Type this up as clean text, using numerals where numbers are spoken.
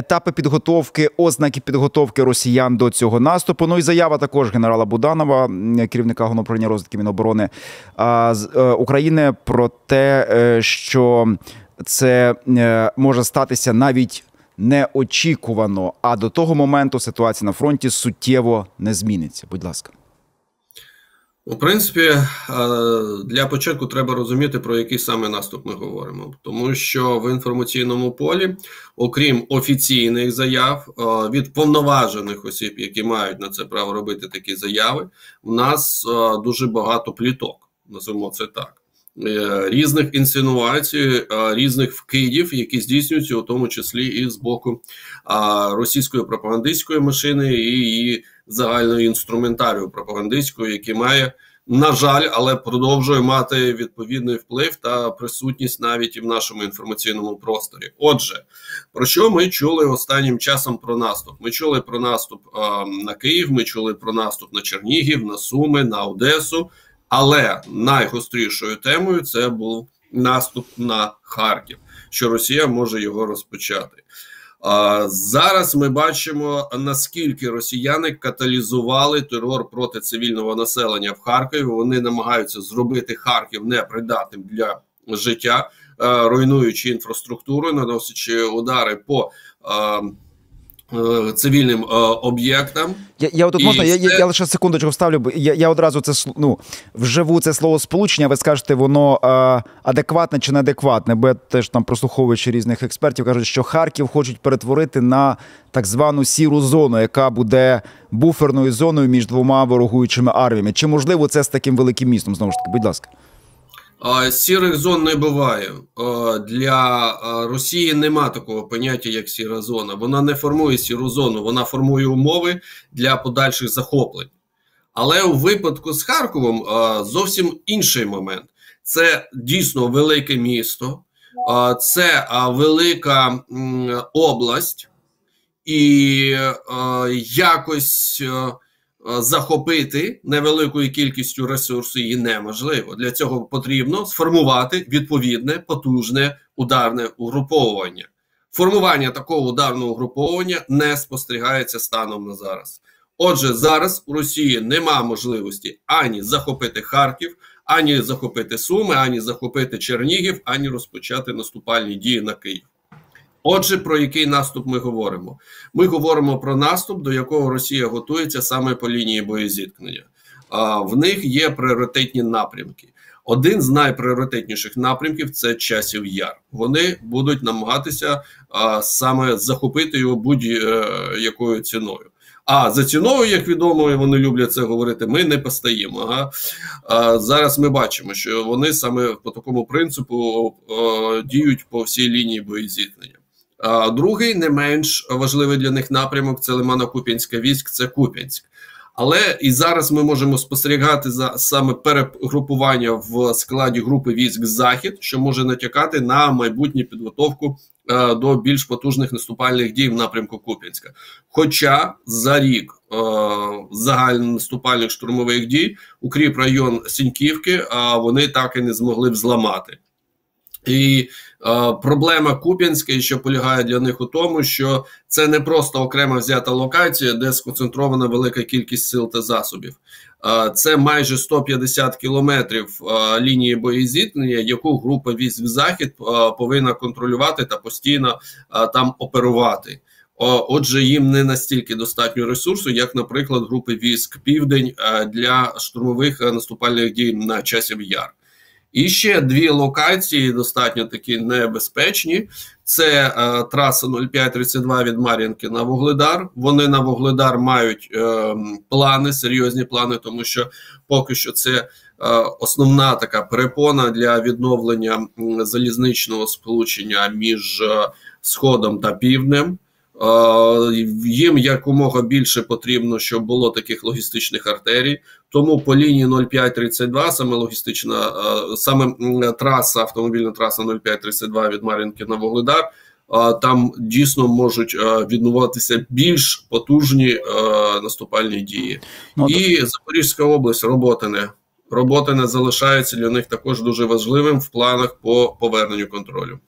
етапи підготовки, ознаки підготовки росіян до цього наступу. Ну і заява також генерала Буданова, керівника Головного управління розвідки Міноборони України, про те, що це може статися навіть неочікувано, а до того моменту ситуація на фронті суттєво не зміниться. Будь ласка. У принципі, для початку треба розуміти, про який саме наступ ми говоримо. Тому що в інформаційному полі, окрім офіційних заяв, від повноважених осіб, які мають на це право робити такі заяви, у нас дуже багато пліток, називаємо це так. Різних інсинуацій, різних вкидів, які здійснюються у тому числі і з боку російської пропагандистської машини і її загального інструментарію пропагандистського, який має, на жаль, але продовжує мати відповідний вплив та присутність навіть і в нашому інформаційному просторі. Отже, про що ми чули останнім часом про наступ? Ми чули про наступ на Київ, ми чули про наступ на Чернігів, на Суми, на Одесу. Але найгострішою темою це був наступ на Харків, що Росія може його розпочати. Зараз ми бачимо, наскільки росіяни каталізували терор проти цивільного населення в Харкові. Вони намагаються зробити Харків непридатним для життя, руйнуючи інфраструктуру, наносячи удари по цивільним об'єктам. Я лише секундочку вставлю, я одразу це, вживу це словосполучення, ви скажете, воно адекватне чи неадекватне, бо теж там прослуховуючи різних експертів, кажуть, що Харків хочуть перетворити на так звану сіру зону, яка буде буферною зоною між двома ворогуючими арміями. Чи можливо це з таким великим містом, знову ж таки, будь ласка? Сірих зон не буває. Для Росії нема такого поняття, як сіра зона. Вона не формує сіру зону, вона формує умови для подальших захоплень. Але у випадку з Харковом зовсім інший момент. Це дійсно велике місто, це велика область, і якось захопити невеликою кількістю ресурсів її неможливо. Для цього потрібно сформувати відповідне потужне ударне угруповування. Формування такого ударного угруповування не спостерігається станом на зараз. Отже, зараз у Росії нема можливості ані захопити Харків, ані захопити Суми, ані захопити Чернігів, ані розпочати наступальні дії на Київ. Отже, про який наступ ми говоримо? Ми говоримо про наступ, до якого Росія готується саме по лінії боєзіткнення. В них є пріоритетні напрямки. Один з найпріоритетніших напрямків – це Часів Яр. Вони будуть намагатися саме захопити його будь-якою ціною. А за ціною, як відомо, і вони люблять це говорити, ми не постаємо. Зараз ми бачимо, що вони саме по такому принципу діють по всій лінії боєзіткнення. Другий, не менш важливий для них напрямок, це Лимано-Куп'янська військ, це Куп'янськ. Але і зараз ми можемо спостерігати за саме перегрупування в складі групи військ «Захід», що може натякати на майбутню підготовку до більш потужних наступальних дій в напрямку Куп'янська. Хоча за рік загальнонаступальних штурмових дій укріп район Сіньківки вони так і не змогли взламати. І проблема Куп'янська, що полягає для них у тому, що це не просто окрема взята локація, де сконцентрована велика кількість сил та засобів. Це майже 150 кілометрів лінії боєзіткнення, яку група військ «Захід» повинна контролювати та постійно там оперувати. Отже, їм не настільки достатньо ресурсу, як, наприклад, групи військ «Південь» для штурмових наступальних дій на Часів Яр. І ще дві локації, достатньо такі небезпечні, це траса 0532 від Мар'їнки на Вугледар. Вони на Вугледар мають плани, серйозні плани, тому що поки що це основна така перепона для відновлення залізничного сполучення між Сходом та Півднем. Їм якомога більше потрібно, щоб було таких логістичних артерій, тому по лінії 0532, саме траса, автомобільна траса 0532 від Мар'їнки на Вугледар, там дійсно можуть відбуватися більш потужні наступальні дії. І Запорізька область, Роботине залишається для них також дуже важливим в планах по поверненню контролю.